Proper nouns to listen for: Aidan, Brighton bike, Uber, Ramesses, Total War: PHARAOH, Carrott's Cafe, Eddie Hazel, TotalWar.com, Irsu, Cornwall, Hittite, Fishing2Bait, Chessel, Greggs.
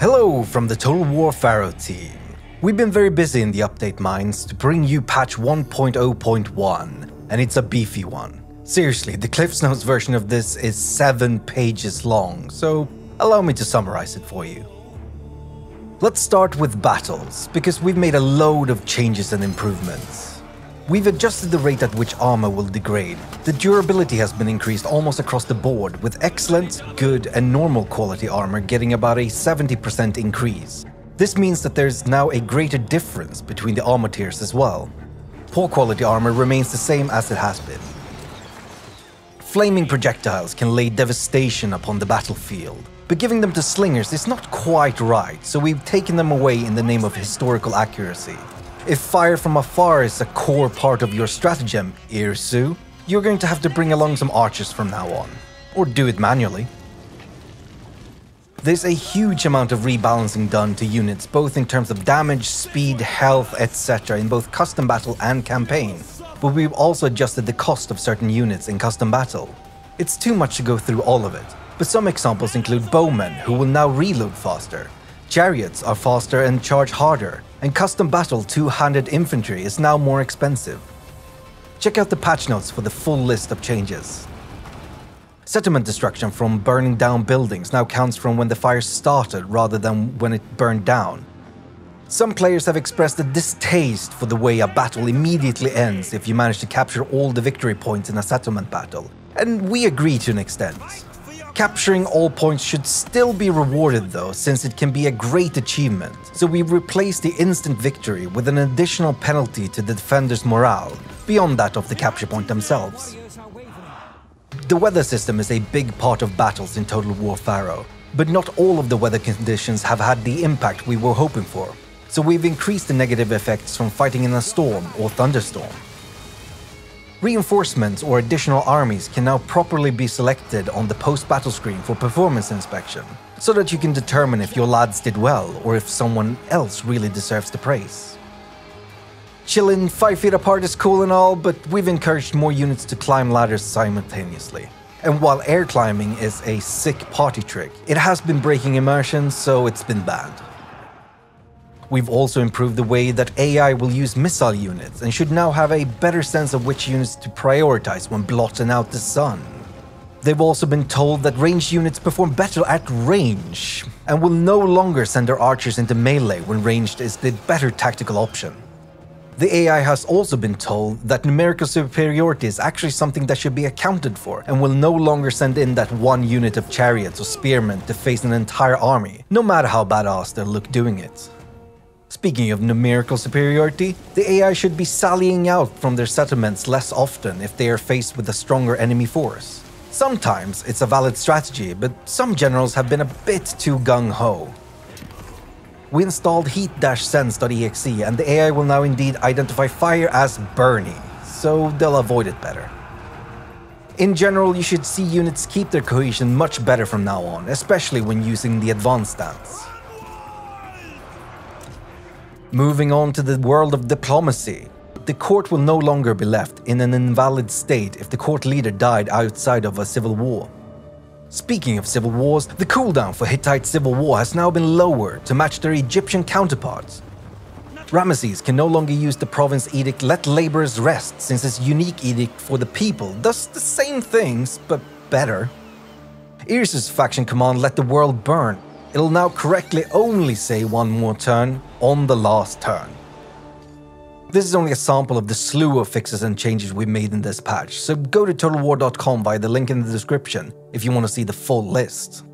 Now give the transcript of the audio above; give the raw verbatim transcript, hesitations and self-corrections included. Hello from the Total War Pharaoh team. We've been very busy in the update mines to bring you patch one point oh point one, and it's a beefy one. Seriously, the Cliff's Notes version of this is seven pages long, so allow me to summarize it for you. Let's start with battles, because we've made a load of changes and improvements. We've adjusted the rate at which armor will degrade. The durability has been increased almost across the board, with excellent, good and normal quality armor getting about a seventy percent increase. This means that there's now a greater difference between the armor tiers as well. Poor quality armor remains the same as it has been. Flaming projectiles can lay devastation upon the battlefield, but giving them to slingers is not quite right, so we've taken them away in the name of historical accuracy. If fire from afar is a core part of your stratagem, Irsu, you're going to have to bring along some archers from now on, or do it manually. There's a huge amount of rebalancing done to units, both in terms of damage, speed, health, et cetera in both custom battle and campaign. But we've also adjusted the cost of certain units in custom battle. It's too much to go through all of it, but some examples include bowmen, who will now reload faster, chariots are faster and charge harder, and custom battle two-handed infantry is now more expensive. Check out the patch notes for the full list of changes. Settlement destruction from burning down buildings now counts from when the fire started rather than when it burned down. Some players have expressed a distaste for the way a battle immediately ends if you manage to capture all the victory points in a settlement battle, and we agree to an extent. Capturing all points should still be rewarded though, since it can be a great achievement, so we replace the instant victory with an additional penalty to the defender's morale, beyond that of the capture point themselves. The weather system is a big part of battles in Total War Pharaoh, but not all of the weather conditions have had the impact we were hoping for. So we've increased the negative effects from fighting in a storm or thunderstorm. Reinforcements or additional armies can now properly be selected on the post-battle screen for performance inspection, so that you can determine if your lads did well or if someone else really deserves the praise. Chilling five feet apart is cool and all, but we've encouraged more units to climb ladders simultaneously. And while air climbing is a sick party trick, it has been breaking immersion, so it's been banned. We've also improved the way that A I will use missile units and should now have a better sense of which units to prioritize when blotting out the sun. They've also been told that ranged units perform better at range and will no longer send their archers into melee when ranged is the better tactical option. The A I has also been told that numerical superiority is actually something that should be accounted for and will no longer send in that one unit of chariots or spearmen to face an entire army, no matter how badass they look doing it. Speaking of numerical superiority, the A I should be sallying out from their settlements less often if they are faced with a stronger enemy force. Sometimes it's a valid strategy, but some generals have been a bit too gung-ho. We installed heat-sense.exe and the A I will now indeed identify fire as burning, so they'll avoid it better. In general, you should see units keep their cohesion much better from now on, especially when using the advanced stance. Moving on to the world of diplomacy. The court will no longer be left in an invalid state if the court leader died outside of a civil war. Speaking of civil wars, the cooldown for Hittite civil war has now been lowered to match their Egyptian counterparts. Ramesses can no longer use the province edict "Let laborers rest" since its unique edict for the people does the same things, but better. Irsu's faction command "Let the world burn" it'll now correctly only say "one more turn" on the last turn. This is only a sample of the slew of fixes and changes we made in this patch, so go to Total War dot com by the link in the description if you want to see the full list.